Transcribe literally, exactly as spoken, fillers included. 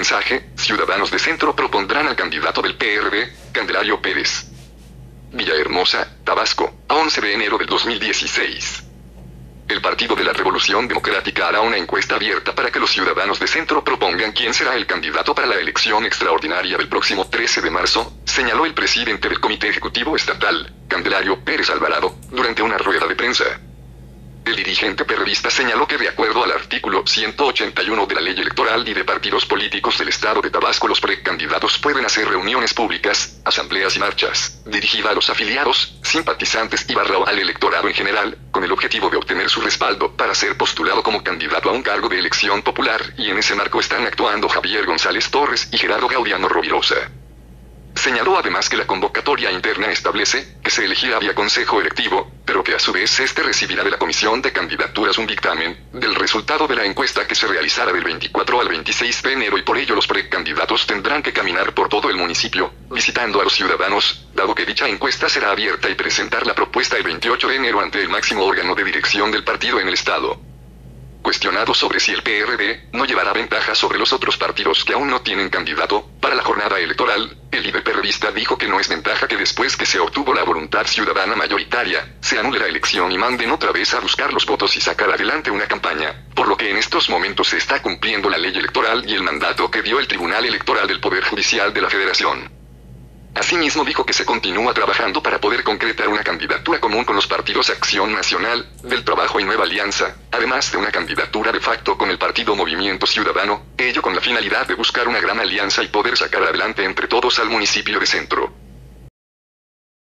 mensaje, Ciudadanos de Centro propondrán al candidato del P R D, Candelario Pérez. Villahermosa, Tabasco, a once de enero del dos mil dieciséis. El Partido de la Revolución Democrática hará una encuesta abierta para que los ciudadanos de centro propongan quién será el candidato para la elección extraordinaria del próximo trece de marzo, señaló el presidente del Comité Ejecutivo Estatal, Candelario Pérez Alvarado, durante una rueda de prensa. El dirigente perredista señaló que de acuerdo al artículo ciento ochenta y uno de la Ley Electoral y de Partidos Políticos del Estado de Tabasco, los precandidatos pueden hacer reuniones públicas, asambleas y marchas, dirigidas a los afiliados, simpatizantes y barra al electorado en general, con el objetivo de obtener su respaldo para ser postulado como candidato a un cargo de elección popular, y en ese marco están actuando Javier González Torres y Gerardo Gaudiano Rovirosa. Señaló además que la convocatoria interna establece que se elegirá vía consejo electivo, pero que a su vez este recibirá de la Comisión de Candidaturas un dictamen del resultado de la encuesta que se realizará del veinticuatro al veintiséis de enero, y por ello los precandidatos tendrán que caminar por todo el municipio, visitando a los ciudadanos, dado que dicha encuesta será abierta, y presentar la propuesta el veintiocho de enero ante el máximo órgano de dirección del partido en el estado. Cuestionado sobre si el P R D no llevará ventaja sobre los otros partidos que aún no tienen candidato para la jornada electoral, el líder perredista dijo que no es ventaja que después que se obtuvo la voluntad ciudadana mayoritaria, se anule la elección y manden otra vez a buscar los votos y sacar adelante una campaña, por lo que en estos momentos se está cumpliendo la ley electoral y el mandato que dio el Tribunal Electoral del Poder Judicial de la Federación. Asimismo dijo que se continúa trabajando para poder concretar una candidatura común con los partidos Acción Nacional, del Trabajo y Nueva Alianza, además de una candidatura de facto con el partido Movimiento Ciudadano, ello con la finalidad de buscar una gran alianza y poder sacar adelante entre todos al municipio de Centro.